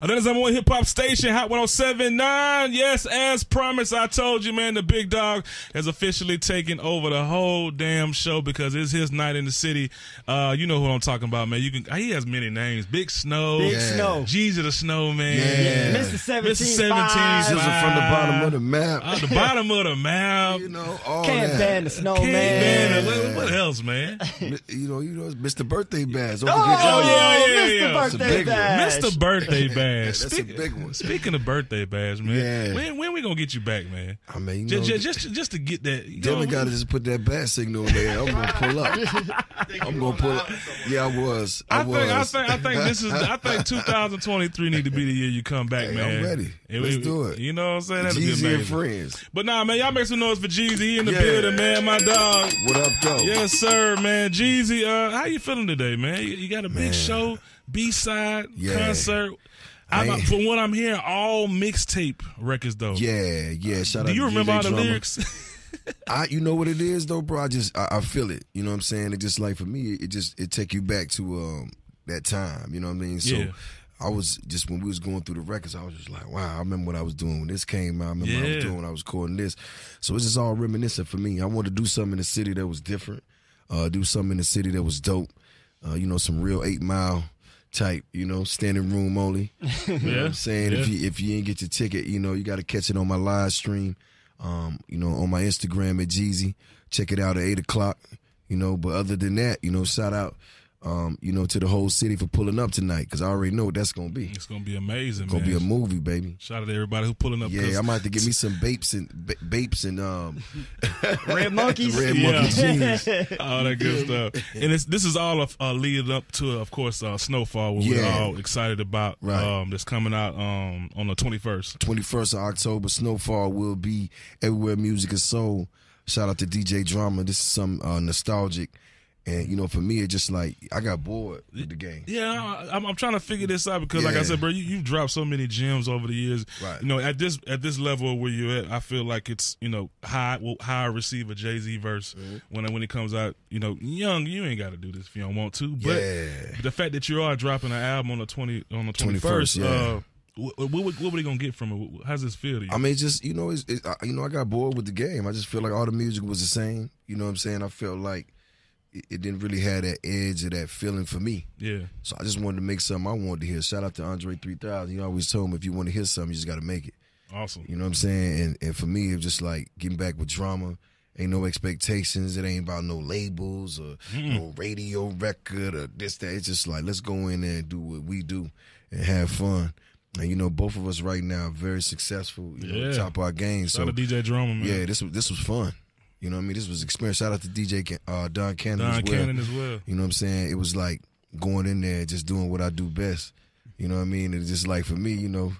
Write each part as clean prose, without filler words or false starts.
Another number one hip hop station, Hot 107.9. Yes, as promised, I told you, man, the big dog has officially taken over the whole damn show because it's his night in the city. You know who I'm talking about, man. You can. He has many names: Big Snow, Big Snow, Jeezy the Snowman, Mr. 17, Mr. 17, from the bottom of the map, the bottom of the map. You know, all Can't Ban the Snowman. What else, man? you know, it's Mr. Birthday Bash. Mr. Birthday Bash. That's a big one. Speaking of birthday bash, man, when we gonna get you back, man? I mean, you know, just to get that. Dylan gotta just put that bad signal in there. I'm gonna pull up. I'm gonna pull up. Yeah, I think 2023 need to be the year you come back, man. I'm ready. Let's do it. You know what I'm saying? That'll be amazing. Jeezy and friends. But nah, man, y'all make some noise for Jeezy. He in the building, man. My dog. What up, though? Yes, sir, man. Jeezy, how you feeling today, man? You got a big show, B-side concert. From what I'm hearing, all mixtape records though. Yeah. Shout out to DJ Drama. Do you remember all the lyrics? You know what it is though, bro. I feel it. You know what I'm saying? It just like for me, it take you back to that time. You know what I mean? So I was just when we was going through the records, I was just like, wow. I remember what I was doing when this came out. I remember what I was doing when I was recording this. So it's just all reminiscent for me. I wanted to do something in the city that was different. Do something in the city that was dope. You know, some real 8 Mile. Type, you know, standing room only. You know what I'm saying? Yeah. If you ain't get your ticket, you know, you got to catch it on my live stream, you know, on my Instagram at Jeezy. Check it out at 8 o'clock, you know. But other than that, you know, shout out, you know, to the whole city for pulling up tonight because I already know what that's going to be. It's going to be amazing, man. It's going to be a movie, baby. Shout out to everybody who's pulling up. Yeah, I might have to get me some Bapes and Red Monkeys. Red Monkey jeans. All that good stuff. And this is all leading up to, of course, Snowfall, what we're all excited about. Right. That's coming out on the 21st. 21st of October, Snowfall will be everywhere music is sold. Shout out to DJ Drama. This is some nostalgic. And, you know, for me, it's just like I got bored with the game. Yeah, I'm trying to figure this out because, like I said, bro, you've dropped so many gems over the years. Right. You know, at this level where you're at, I feel like it's, you know, how I receive a Jay-Z verse when it comes out. You know, young, you ain't got to do this if you don't want to. But the fact that you are dropping an album on the 21st, what were they gonna get from it? How's this feel to you? I mean, just you know, you know, I got bored with the game. I just feel like all the music was the same. You know what I'm saying? I felt like it didn't really have that edge or that feeling for me. Yeah. So I just wanted to make something I wanted to hear. Shout out to Andre 3000. You always told him if you want to hear something, you just got to make it. Awesome. You know what I'm saying? And for me, it's just like getting back with Drama. Ain't no expectations. It ain't about no labels or no radio record or this, that. It's just like, let's go in there and do what we do and have fun. And, you know, both of us right now are very successful. You know, top of our game. Shout out to DJ Drama, man. Yeah, this was fun. You know what I mean? This was experience. Shout out to DJ Don Cannon as well. You know what I'm saying? It was like going in there and just doing what I do best. You know what I mean? It's just like for me, you know,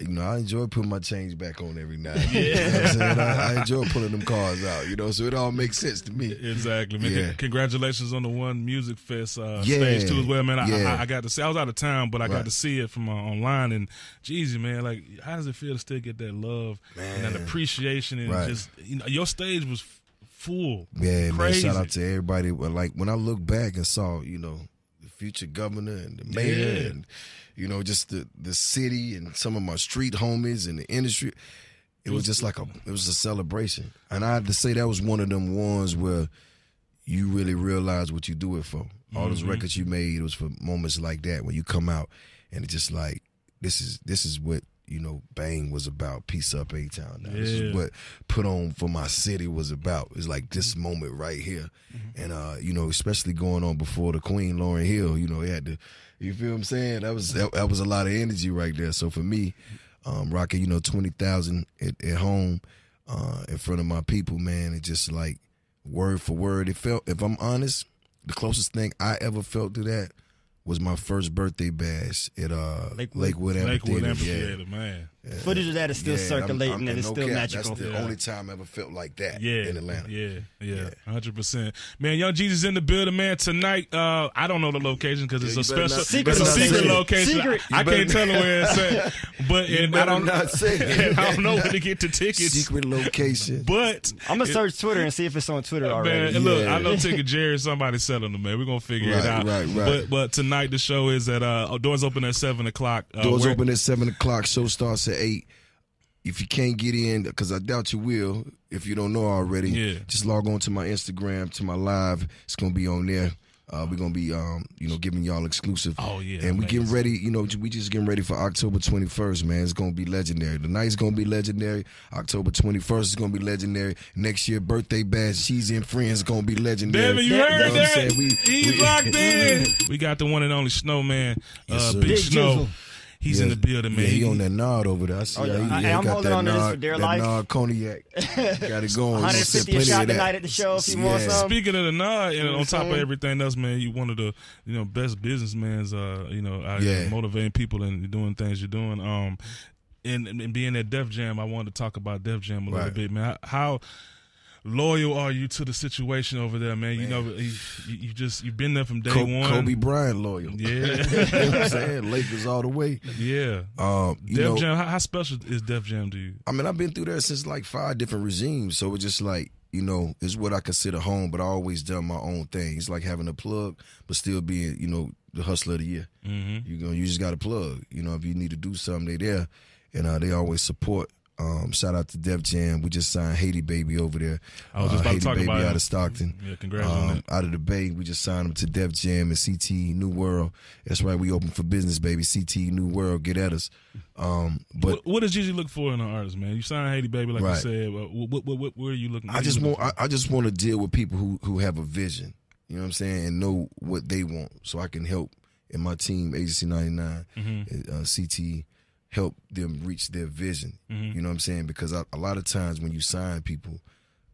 I enjoy putting my change back on every night. Yeah. You know what I'm saying? I enjoy pulling them cars out, you know, so it all makes sense to me. Exactly, man. Yeah. Congratulations on the One Music Fest stage too as well, man. I got to see, I was out of town, but I got to see it from online, and Jeezy, man, like, how does it feel to still get that love and that appreciation? And just, you know, your stage was full. Yeah, crazy. Man, shout out to everybody. Like, when I look back and saw, you know, the future governor and the mayor and you know, just the city and some of my street homies and the industry. It was just like it was a celebration. And I had to say that was one of them ones where you really realize what you do it for. All those records you made, it was for moments like that when you come out and it's just like, this is what, you know, Bang was about. Peace Up A-Town. Now. Yeah. This is what Put On For My City was about. It's like this moment right here. And, you know, especially going on before the Queen, Lauryn Hill, you know, they had to, you feel what I'm saying? That was a lot of energy right there. So for me, rocking, you know, 20,000 at home in front of my people, man, it's just like word for word. It felt, if I'm honest, the closest thing I ever felt to that was my first birthday bash at Lakewood Amphitheater. Lakewood Amphitheater, man. Footage of that is still circulating, and it's still magical. That's the only time I ever felt like that in Atlanta. Yeah, 100%. Man, Young Jeezy's in the building, man, tonight. I don't know the location because it's a special, secret location. I can't tell them where it's at. But I don't know where to get the tickets. Secret location. But I'm gonna search Twitter and see if it's on Twitter already. Man, look, I know Ticket Jerry, somebody's selling them, man. We're gonna figure it out. Right. But tonight the show is at doors open at 7 o'clock. Doors open at 7 o'clock. Show starts at 8. If you can't get in, because I doubt you will, if you don't know already, just log on to my Instagram, to my live. It's gonna be on there. We're gonna be giving y'all exclusive. Oh yeah. And we getting ready, we just getting ready for October 21st, man. It's gonna be legendary. The night's gonna be legendary. October 21st is gonna be legendary. Next year, birthday bash, Sheezy and Friends is gonna be legendary. Damn, you heard that? He's locked in. We got the one and only Snowman, Big Snow. He's in the building, man. Yeah, he on that nod over there. I see. I'm holding on to this for dear life. Nod cognac. Got it going. 150 shot tonight at the show. If you want some. Speaking of the nod, and on top of everything else, man, you one of the best businessmen. Motivating people and doing things you're doing. And being at Def Jam, I wanted to talk about Def Jam a little bit, man. How loyal are you to the situation over there, man? You've been there from day one. Kobe Bryant loyal. Yeah. You know what I'm saying? Lakers all the way. Yeah. Def Jam, how special is Def Jam to you? I mean, I've been through there since like 5 different regimes, so it's just like, it's what I consider home, but I always done my own thing. It's like having a plug, but still being, the hustler of the year. Mm-hmm. You just got a plug. If you need to do something, they there, and they always support. Shout out to Def Jam. We just signed Haiti Baby over there. I was just about to talk about Haiti Baby out of Stockton. Yeah, congrats on that. Out of the Bay, we just signed him to Def Jam and CTE New World. That's right, we open for business, baby. CTE New World, get at us. But what does Jeezy look for in an artist, man? You signed Haiti Baby, like you said. What are you looking for? I just want to deal with people who have a vision. You know what I'm saying, and know what they want, so I can help. And my team, Agency 99, CTE. Help them reach their vision. Mm-hmm. You know what I'm saying? Because a lot of times when you sign people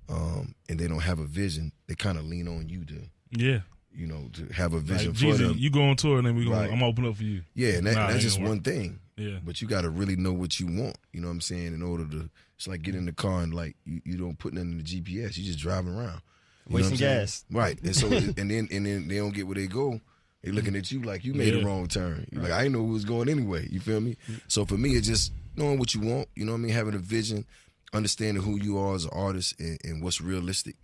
and they don't have a vision, they kind of lean on you to, to have a vision for them. You go on tour and then I'm going to open up for you. Yeah, and that's just one thing. Yeah. But you got to really know what you want, you know what I'm saying, in order to, it's like getting in the car and like you don't put nothing in the GPS, you just driving around. Wasting gas. Right. And so and then they don't get where they go. They looking at you like you made the wrong turn. You're like, I didn't know who was going anyway. You feel me? So for me, it's just knowing what you want. You know what I mean? Having a vision, understanding who you are as an artist and what's realistic.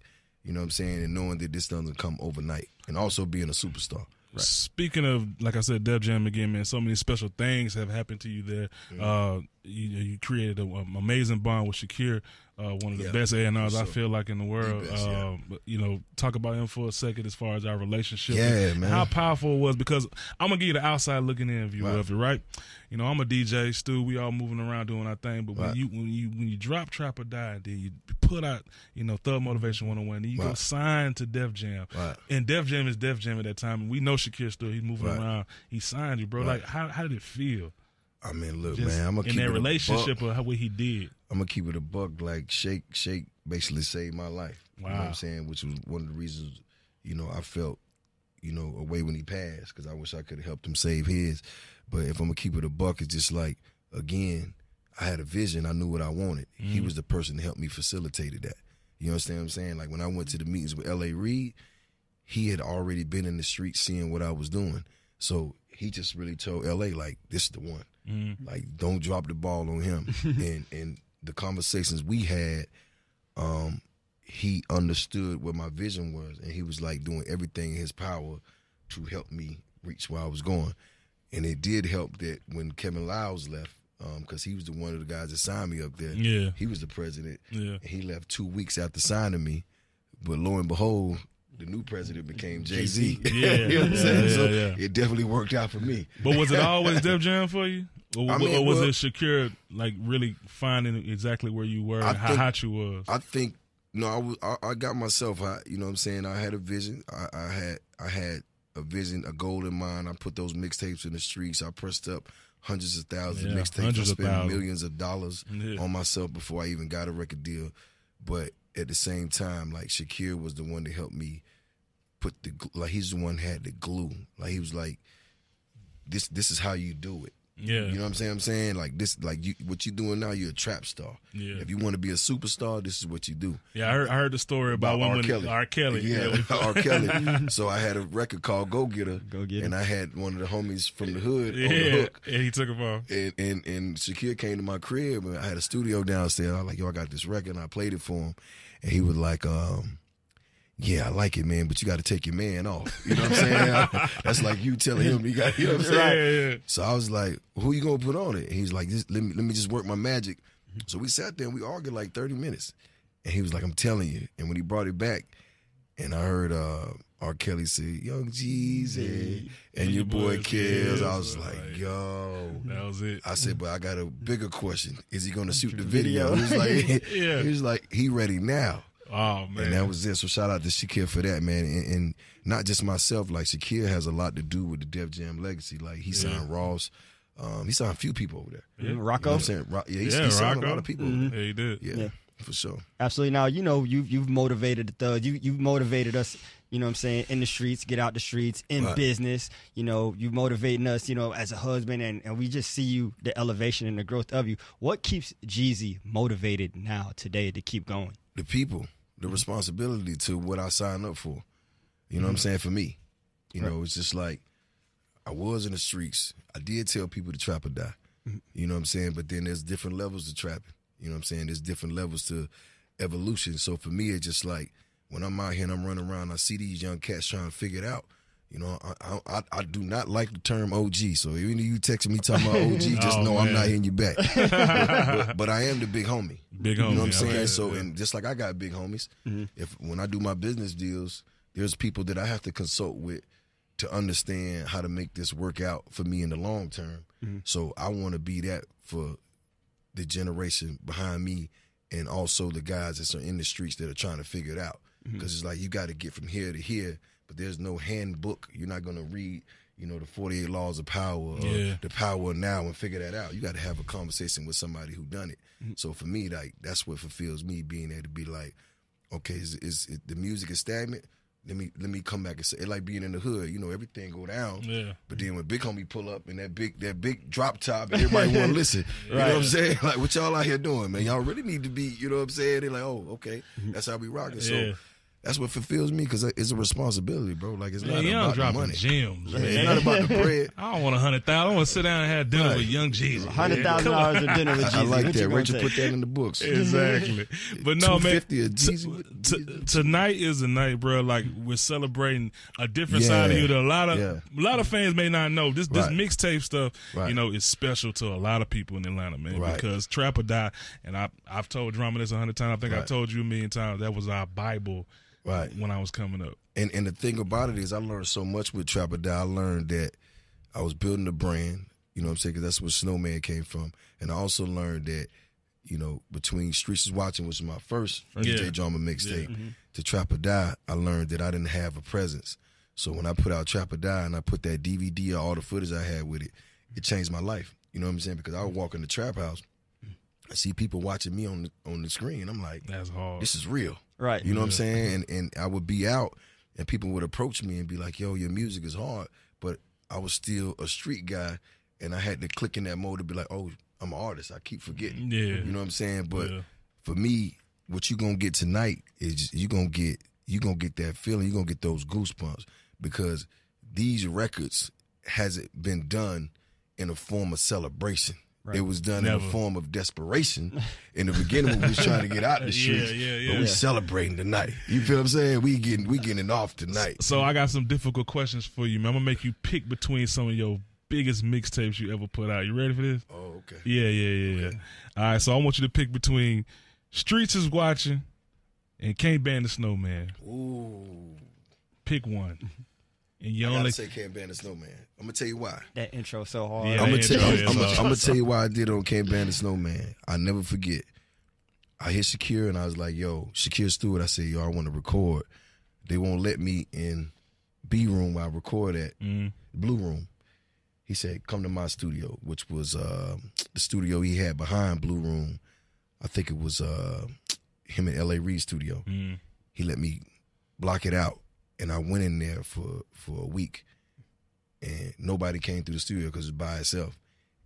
You know what I'm saying? And knowing that this doesn't come overnight. And also being a superstar. Right. Speaking of, like I said, Def Jam again, man, so many special things have happened to you there. You created an amazing bond with Shakir, one of the best A&Rs I feel like in the world. The best, but, talk about him for a second as far as our relationship. Yeah, man. How powerful it was, because I'm going to give you the outside looking in view of it, right? I'm a DJ, Stu, we all moving around doing our thing, but when you drop Trap or Die, then you put out, Thug Motivation 101, then you go sign to Def Jam. And Def Jam is Def Jam at that time, and we know Shakir Stewart, he's moving around. He signed you, bro. Like, how did it feel? I mean, look, just, man, I'm gonna keep it a buck. In that relationship or what he did. I'm gonna keep it a buck. Like, Shake basically saved my life. Wow. You know what I'm saying? Which was one of the reasons, I felt, away when he passed, because I wish I could have helped him save his. But if I'm gonna keep it a buck, it's just like, again, I had a vision. I knew what I wanted. Mm. He was the person that helped me facilitate that. You understand what I'm saying? Like, when I went to the meetings with L.A. Reid, he had already been in the streets seeing what I was doing. So he just really told L.A., like, this is the one. Mm-hmm. Like, don't drop the ball on him. and the conversations we had, he understood what my vision was, and he was like doing everything in his power to help me reach where I was going. And it did help that when Kevin Lyles left, because he was the one of the guys that signed me up there. Yeah, he was the president. Yeah, and he left 2 weeks after signing me. But lo and behold, the new president became Jay-Z. Yeah, you know what I'm saying? It definitely worked out for me. But was it always Def Jam for you? Or was it Shakir, like, really finding exactly where you were and how hot you was? I think, no, I got myself hot. You know what I'm saying? I had a vision. I had a vision, a goal in mind. I put those mixtapes in the streets. I pressed up hundreds of thousands of mixtapes. I spent millions of dollars on myself before I even got a record deal. But at the same time, like, Shakir was the one to help me put the, like, he's the one that had the glue. Like, he was like, this is how you do it. Yeah. You know what I'm saying? Like this, like you, what you doing now, you're a trap star. Yeah. If you want to be a superstar, this is what you do. Yeah, I heard the story about R. Kelly. R. Kelly. Yeah, R. Kelly. So I had a record called Go Getter. Go Getter. And I had one of the homies from the hood on the hook. And he took him off. And Shakir came to my crib, and I had a studio downstairs. I was like, yo, I got this record, and I played it for him. And he was like, yeah, I like it, man, but you got to take your man off. You know what I'm saying? That's like you telling him, you know what I'm saying? Yeah. So I was like, who you going to put on it? And he's like, let me just work my magic. So we sat there and we argued like 30 minutes. And he was like, I'm telling you. And when he brought it back, and I heard R. Kelly say, Young Jeezy and your boy Kills. I was like, yo. That was it. I said, but I got a bigger question. Is he going to shoot the video? He was like, he ready now. Oh, man. And that was it. So shout out to Shakir for that, man. And not just myself. Like, Shakir has a lot to do with the Def Jam legacy. Like, he signed Ross. He signed a few people over there. Yeah. Rocco. You know what I'm saying? He signed a lot of people over there. Yeah, he did. Yeah, for sure. Absolutely. Now, you know, you've motivated the Thugs. You've motivated us, you know what I'm saying, in the streets, get out the streets, in business. You know, you're motivating us, you know, as a husband. And we just see you, the elevation and the growth of you. What keeps Jeezy motivated now, today, to keep going? The people. The responsibility to what I signed up for. You know what I'm saying? For me. You know, it's just like I was in the streets. I did tell people to trap or die. You know what I'm saying? But then there's different levels to trapping. You know what I'm saying? There's different levels to evolution. So for me, it's just like when I'm out here and I'm running around, I see these young cats trying to figure it out. You know, I do not like the term OG. So even if you texting me talking about OG, just know I'm not hitting you back. but I am the big homie. Big homie. You know what I'm saying? And just like I got big homies, when I do my business deals, there's people that I have to consult with to understand how to make this work out for me in the long term. So I want to be that for the generation behind me and also the guys that are in the streets that are trying to figure it out. Because it's like you got to get from here to here. But there's no handbook. You're not going to read, you know, the 48 laws of power or the power of now and figure that out. You got to have a conversation with somebody who done it. So for me, like, that's what fulfills me, being able to be like, okay, is the music is stagnant? Let me come back and say it. Like being in the hood, you know, everything go down. Yeah. But then when Big Homie pull up and that big drop top and everybody want to listen. You know what I'm saying? Like, what y'all out here doing, man? Y'all really need to be, you know what I'm saying? They're like, oh, okay, that's how we rocking. So that's what fulfills me, because it's a responsibility, bro. Like, it's not about the money. Gems, man. It's not about the bread. I don't want 100,000. I want to sit down and have dinner with Young Jeezy. $100,000 of dinner with Jeezy. I like that. Rachel put that in the books. Exactly. But no, man. Tonight is the night, bro. Like, we're celebrating a different side of you that a lot of fans may not know. This mixtape stuff, you know, is special to a lot of people in Atlanta, man. Because Trap or Die, and I've told Drama this 100 times. I think I've told you a million times. That was our Bible. When I was coming up. And the thing about it is I learned so much with Trap or Die. I learned that I was building a brand, you know what I'm saying, because that's where Snowman came from. And I also learned that, you know, between Streets is Watching, which was my first DJ Drama mixtape, to Trap or Die, I learned that I didn't have a presence. So when I put out Trap or Die and I put that DVD of all the footage I had with it, it changed my life. You know what I'm saying? Because I would walk in the trap house, I see people watching me on the screen. I'm like, that's hard. This is real. Right. You know what I'm saying? And I would be out and people would approach me and be like, yo, your music is hard. But I was still a street guy and I had to click in that mode to be like, oh, I'm an artist. I keep forgetting. Yeah. You know what I'm saying? But for me, what you're going to get tonight is you're going to get that feeling. You're going to get those goosebumps, because these records hasn't been done in a form of celebration. Right. It was done in a form of desperation. In the beginning, we was trying to get out the streets, but we celebrating tonight. You feel what I'm saying? We getting off tonight. So I got some difficult questions for you, man. I'm gonna make you pick between some of your biggest mixtapes you ever put out. You ready for this? Oh, okay. Yeah. All right. So I want you to pick between "Streets is Watching" and "Can't Ban the Snowman." Ooh. Pick one. And you only say Can't Ban the Snowman. I'm gonna tell you why. That intro so hard. Yeah, I'm gonna tell you why I did on Can't Ban the Snowman. I never forget. I hit Shakir and I was like, "Yo, Shakir Stewart." I said, "Yo, I want to record. They won't let me in B room where I record at Blue Room." He said, "Come to my studio," which was the studio he had behind Blue Room. I think it was him and L.A. Reid studio. He let me block it out. And I went in there for a week, and nobody came through the studio because it's by itself.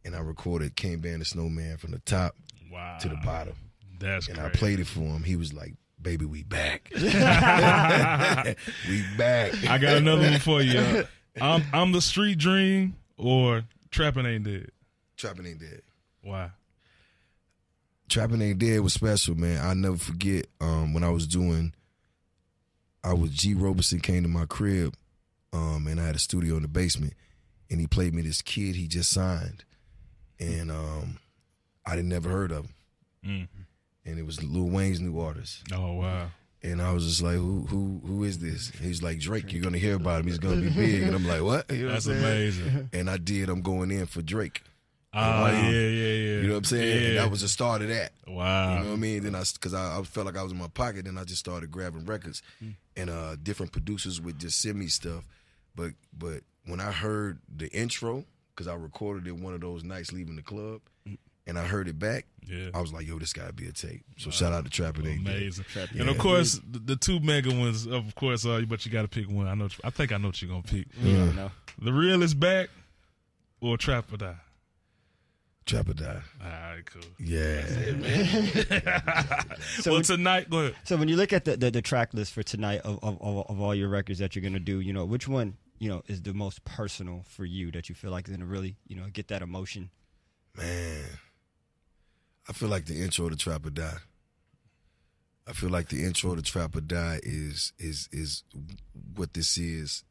and I recorded Can't Ban the Snowman from the top to the bottom. That's crazy. I played it for him. He was like, baby, we back. We back. I got another one for you. I'm the Street Dream or Trappin' Ain't Dead? Trappin' Ain't Dead. Why? Trappin' Ain't Dead was special, man. I'll never forget when I was doing, G. Roberson came to my crib, and I had a studio in the basement, and he played me this kid he just signed, and I didn't never heard of him. And it was Lil Wayne's new artist. Oh, wow. And I was just like, who is this? And he's like, Drake, you're going to hear about him. He's going to be big. And I'm like, what? You know what I'm amazing. And I did I'm Going In for Drake. Oh, yeah. You know what I'm saying? Yeah. And that was the start of that. Wow. You know what I mean? Then I felt like I was in my pocket, then I just started grabbing records. And different producers would just send me stuff. But when I heard the intro, because I recorded it one of those nights leaving the club, and I heard it back, I was like, yo, this got to be a tape. So shout out to Trappin' Ain't Dead. Amazing. Yeah. And, of course, the two mega ones, of course, but you got to pick one. I think I know what you're going to pick. Yeah. The Real Is Back or Trap or Die? Trap or Die. All right, cool. Yeah. That's it, man. So well, tonight, go ahead. So when you look at the track list for tonight of all your records that you're going to do, you know, which one, you know, is the most personal for you that you feel like is going to really, you know, get that emotion? Man. I feel like the intro to Trap or Die. I feel like the intro to Trap or Die is what this is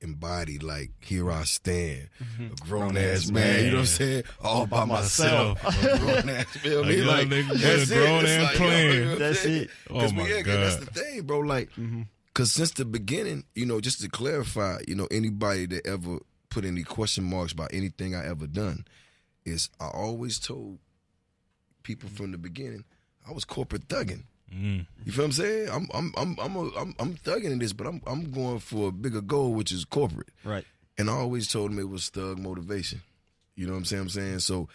embodied. Like, here I stand, a grown-ass man, you know what I'm saying? All by myself. A grown-ass man. Like, that's grown-ass plan. That's it. Oh, my God. That's the thing, bro. Like, because since the beginning, you know, just to clarify, you know, anybody that ever put any question marks about anything I ever done is I always told people from the beginning, I was corporate thugging. You feel what I'm saying? I'm thugging in this, but I'm going for a bigger goal, which is corporate. Right. And I always told them it was Thug Motivation. You know what I'm saying? So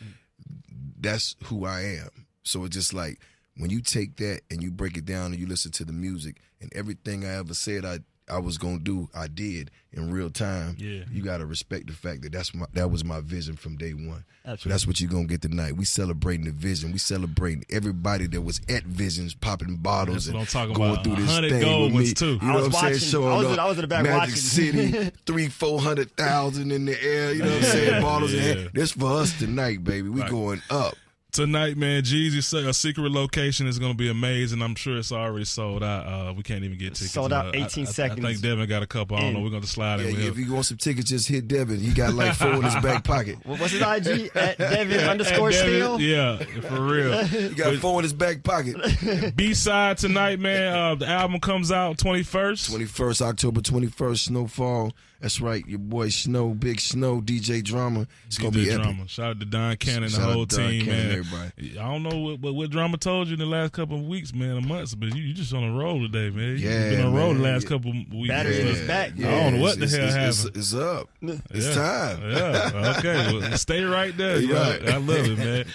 that's who I am. So it's just like when you take that and you break it down and you listen to the music and everything I ever said I was gonna do, I did in real time. Yeah, you gotta respect the fact that that was my vision from day one. Absolutely. So that's what you're gonna get tonight. We celebrating the vision. We celebrating everybody that was at Visions, popping bottles and going about through this thing with me. Too. You know what I'm watching, saying? I was in the back Magic watching. City, 300,000, 400,000 in the air. You know what I'm saying? Bottles in hand. This for us tonight, baby. We going up. Tonight, man, Jeezy's A Secret Location is going to be amazing. I'm sure it's already sold out. We can't even get tickets. Sold out 18 seconds. I think Devin got a couple. I don't know. We're going to slide in with him. If you want some tickets, just hit Devin. He got like 4 in his back pocket. What's his IG? At Devin _ Steele? Yeah, for real. He got 4 in his back pocket. B-Side tonight, man. The album comes out 21st. October 21st, Snowfall. That's right, your boy Snow, Big Snow, DJ Drama. It's going to be epic. Drama. Shout out to Don Cannon and the whole team, man. Everybody. I don't know what Drama told you in the last couple of weeks, man, or months, but you just on a roll today, man. Yeah, you've been on a roll the last couple of weeks. Battery is back. Yeah. I don't know what the hell happened. It's up. It's time. Yeah, okay. Well, stay right there. Right. I love it, man.